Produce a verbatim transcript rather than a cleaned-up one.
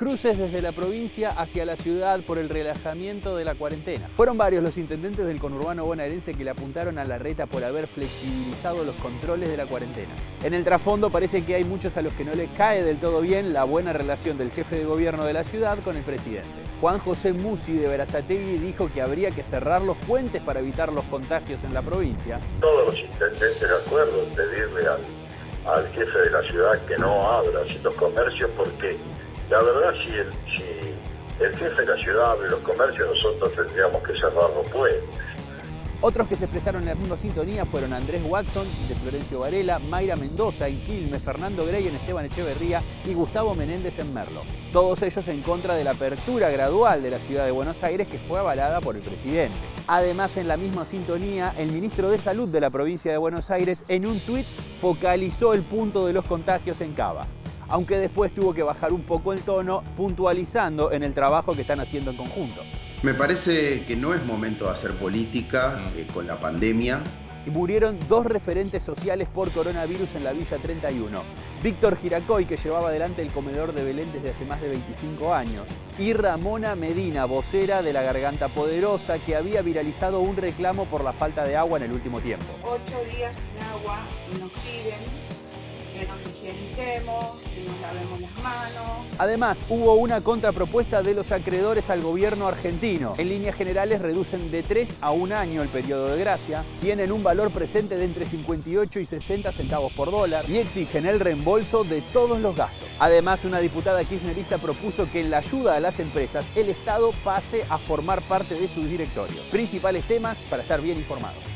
cruces desde la provincia hacia la ciudad por el relajamiento de la cuarentena. Fueron varios los intendentes del conurbano bonaerense que le apuntaron a Larreta por haber flexibilizado los controles de la cuarentena. En el trasfondo parece que hay muchos a los que no le cae del todo bien la buena relación del jefe de gobierno de la ciudad con el presidente. Juan José Mussi de Berazategui dijo que habría que cerrar los puentes para evitar los contagios en la provincia. Todos los intendentes de acuerdo en pedirle al, al jefe de la ciudad que no abra los comercios porque la verdad, si el, si el jefe de la ciudad abre los comercios, nosotros tendríamos que cerrarlo, pues. Otros que se expresaron en la misma sintonía fueron Andrés Watson, de Florencio Varela, Mayra Mendoza en Quilmes, Fernando Gray en Esteban Echeverría y Gustavo Menéndez en Merlo. Todos ellos en contra de la apertura gradual de la ciudad de Buenos Aires que fue avalada por el presidente. Además, en la misma sintonía, el ministro de Salud de la provincia de Buenos Aires en un tuit focalizó el punto de los contagios en CABA, aunque después tuvo que bajar un poco el tono, puntualizando en el trabajo que están haciendo en conjunto. Me parece que no es momento de hacer política eh, con la pandemia. Murieron dos referentes sociales por coronavirus en la Villa treinta y uno. Víctor Giracoy, que llevaba adelante el comedor de Belén desde hace más de veinticinco años. Y Ramona Medina, vocera de La Garganta Poderosa, que había viralizado un reclamo por la falta de agua en el último tiempo. Ocho días sin agua y nos piden que nos higienicemos, que nos lavemos las manos. Además, hubo una contrapropuesta de los acreedores al gobierno argentino. En líneas generales reducen de tres a un año el periodo de gracia, tienen un valor presente de entre cincuenta y ocho y sesenta centavos por dólar y exigen el reembolso de todos los gastos. Además, una diputada kirchnerista propuso que en la ayuda a las empresas el Estado pase a formar parte de sus directorios. Principales temas para estar bien informado.